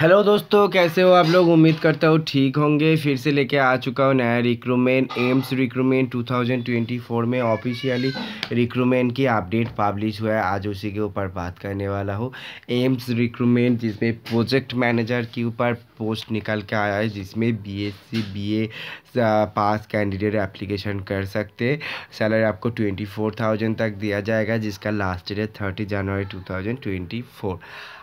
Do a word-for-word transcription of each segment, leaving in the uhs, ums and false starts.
Hello दोस्तों, कैसे हो आप लोग। उम्मीद करता हूँ ठीक होंगे। फिर से लेके आ चुका हूँ नया रिक्रूटमेंट, एम्स रिक्रूटमेंट दो हज़ार चौबीस में ऑफिशियली रिक्रूटमेंट की अपडेट पब्लिश हुआ है। आज उसी के ऊपर बात करने वाला हूँ। एम्स रिक्रूटमेंट जिसमें प्रोजेक्ट मैनेजर के ऊपर पोस्ट निकल के आया है, जिसमें BSc BA pass candidate application कर सकते। सैलरी आपको ट्वेंटी फोर थाउजेंड तक दिया जाएगा, जिसका last date thirty January two thousand twenty four.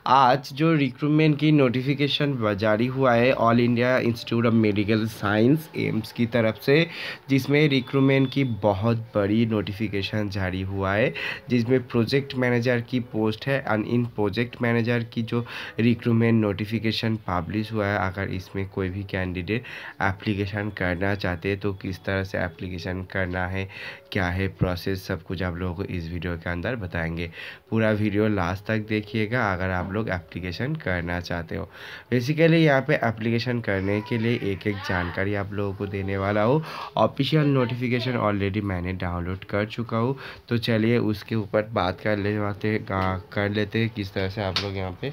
आज जो रिक्रूटमेंट की नोटिफिकेशन जारी हुआ है all India Institute of Medical Science AIIMS की तरफ से, जिसमें रिक्रूटमेंट की बहुत बड़ी नोटिफिकेशन जारी हुआ है, जिसमें प्रोजेक्ट मैनेजर की पोस्ट है। एंड इन प्रोजेक्ट मैनेजर की जो रिक्रूटमेंट नोटिफिकेशन पब्लिश हुआ है, अगर इसमें कोई भी कैंडिडेट एप्लीकेशन करना चाहते हैं तो किस तरह से एप्लीकेशन करना है, क्या है प्रोसेस, सब कुछ आप लोगों को इस वीडियो के अंदर बताएंगे। पूरा वीडियो लास्ट तक देखिएगा अगर आप लोग एप्लीकेशन करना चाहते हो। बेसिकली यहाँ पे एप्लीकेशन करने के लिए एक एक जानकारी आप लोगों को देने वाला हो। ऑफिशियल नोटिफिकेशन ऑलरेडी मैंने डाउनलोड कर चुका हूँ, तो चलिए उसके ऊपर बात कर ले जाते कर लेते हैं किस तरह से आप लोग यहाँ पे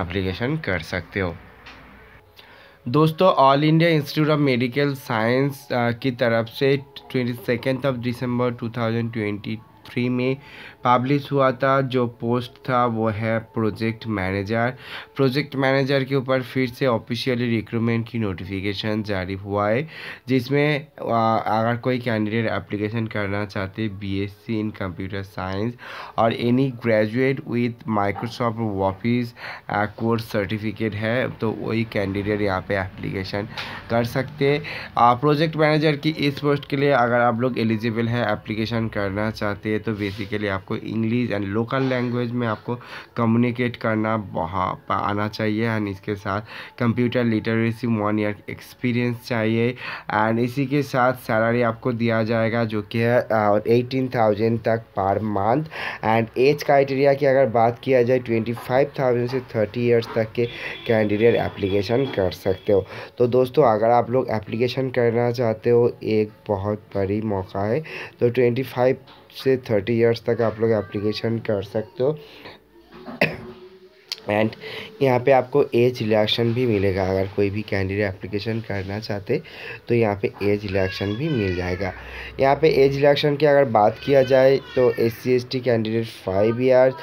एप्लीकेशन कर सकते हो। दोस्तों, all India Institute of Medical Science की तरफ से twenty second of December two thousand twenty three में पब्लिश हुआ था। जो पोस्ट था वो है प्रोजेक्ट मैनेजर। प्रोजेक्ट मैनेजर के ऊपर फिर से ऑफिशियली रिक्रूटमेंट की नोटिफिकेशन जारी हुआ है, जिसमें अगर कोई कैंडिडेट एप्लीकेशन करना चाहते बीएससी इन कंप्यूटर साइंस और any graduate with Microsoft Office course certificate है, तो वही कैंडिडेट यहाँ पे एप्लीकेशन कर सकते। प्रोजेक्ट मैनेजर की इस पोस्ट के लिए अगर आप लोग एलिजिबल है एप्लीकेशन करना चाहते, तो बेसिकली आपको इंग्लिश एंड लोकल लैंग्वेज में आपको कम्युनिकेट करना बहुत आना चाहिए। एंड इसके साथ computer literacy one year experience चाहिए। एंड इसी के साथ सैलरी आपको दिया जाएगा जो कि है एटीन थाउजेंड तक per month. And age criteria की अगर बात किया जाए, ट्वेंटी फाइव थाउजेंड से थर्टी ईयर्स तक के कैंडिडेट एप्लीकेशन कर सकते हो। तो दोस्तों, अगर आप लोग एप्लीकेशन करना चाहते हो एक बहुत बड़ी मौका है, तो ट्वेंटी फाइव से थर्टी इयर्स तक आप लोग एप्लीकेशन कर सकते हो। एंड यहाँ पे आपको एज रिलैक्सेशन भी मिलेगा। अगर कोई भी कैंडिडेट एप्लीकेशन करना चाहते तो यहाँ पे एज रिलैक्सेशन भी मिल जाएगा। यहाँ पे एज रिलैक्सेशन की अगर बात किया जाए तो S C S T candidate five years,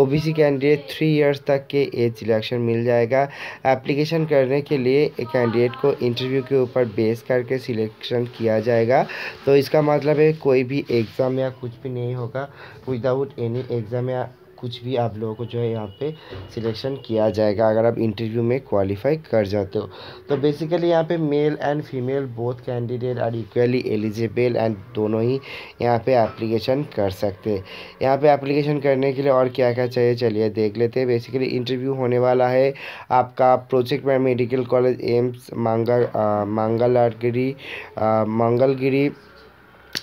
OBC candidate three years तक के एज रिलैक्सेशन मिल जाएगा। एप्लीकेशन करने के लिए कैंडिडेट को इंटरव्यू के ऊपर बेस करके सिलेक्शन किया जाएगा। तो इसका मतलब है कोई भी एग्ज़ाम या कुछ भी नहीं होगा, विदाउट एनी एग्ज़ाम या कुछ भी आप लोगों को जो है यहाँ पे सिलेक्शन किया जाएगा अगर आप इंटरव्यू में क्वालिफाई कर जाते हो। तो बेसिकली यहाँ पे male and female both candidate are equally eligible and दोनों ही यहाँ पे एप्लीकेशन कर सकते हैं। यहाँ पे एप्लीकेशन करने के लिए और क्या क्या चाहिए, चलिए देख लेते हैं। बेसिकली इंटरव्यू होने वाला है आपका प्रोजेक्ट में medical college AIIMS Mangal Mangalagiri Mangalagiri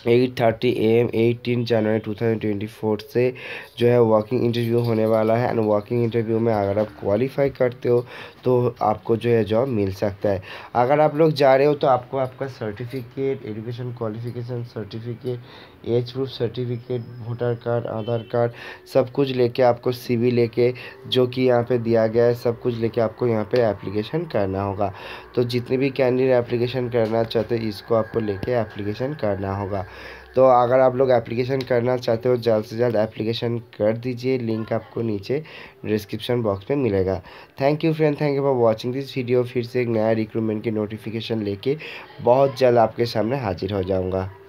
eight thirty AM eighteen January two thousand twenty four से जो है वॉकिंग इंटरव्यू होने वाला है। एंड वॉकिंग इंटरव्यू में अगर आप क्वालिफाई करते हो तो आपको जो है जॉब मिल सकता है। अगर आप लोग जा रहे हो तो आपको आपका certificate, education qualification certificate, age proof certificate, voter card, Aadhaar card, सब कुछ लेके आपको सीवी लेके जो कि यहाँ पे दिया गया है सब कुछ लेके आपको यहाँ पे एप्लीकेशन करना होगा। तो जितने भी कैंडिडेट एप्लीकेशन करना चाहते हैं इसको आपको लेके एप्लीकेशन करना होगा। तो अगर आप लोग एप्लीकेशन करना चाहते हो जल्द से जल्द एप्लीकेशन कर दीजिए। लिंक आपको नीचे डिस्क्रिप्शन बॉक्स में मिलेगा। Thank you friend, thank you for watching this video. फिर से एक नया रिक्रूटमेंट की नोटिफिकेशन लेके बहुत जल्द आपके सामने हाजिर हो जाऊंगा।